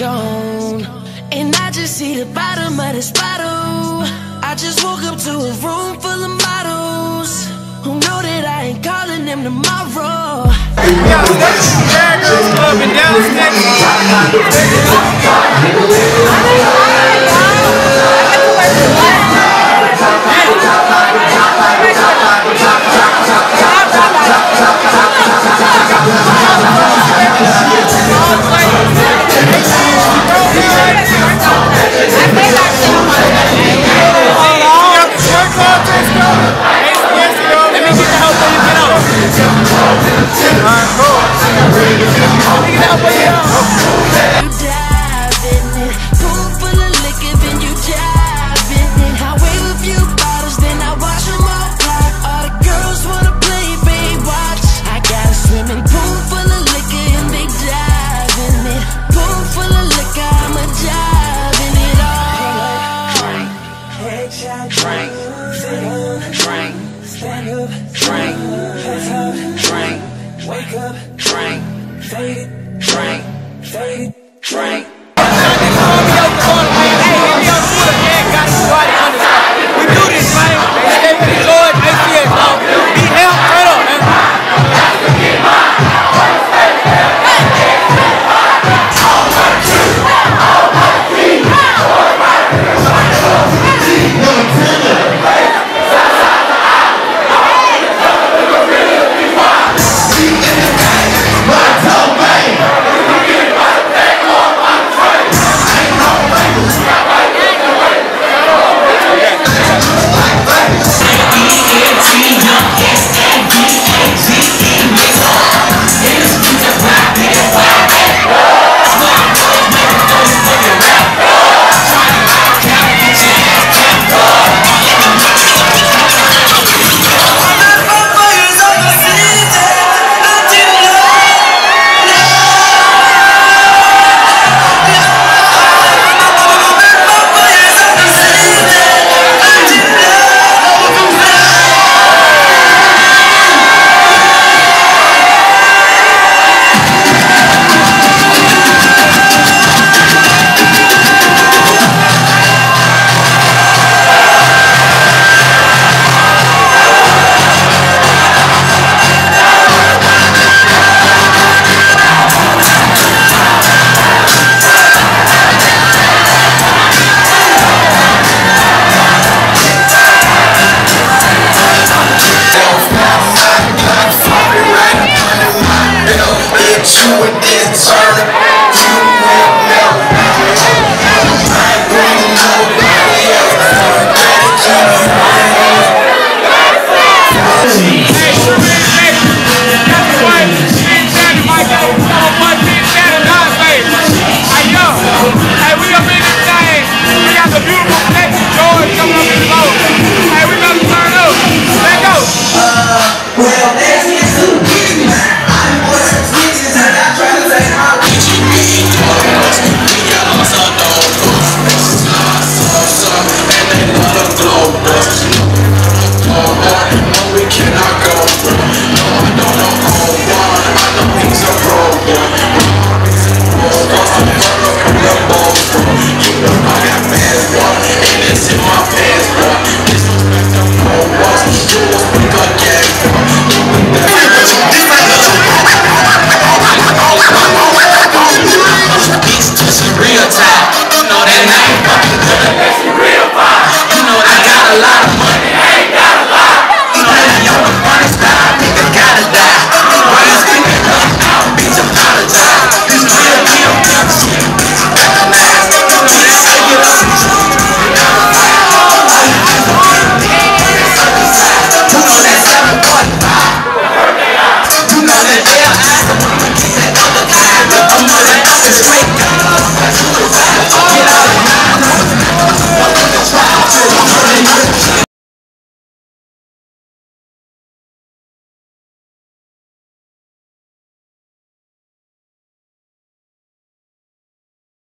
gone. And I just see the bottom of this bottle. I just woke up to a room full of models who know that I ain't calling them tomorrow. Yeah, that's Characters Club in Dallas, Drink, fade, drink, fade, drink.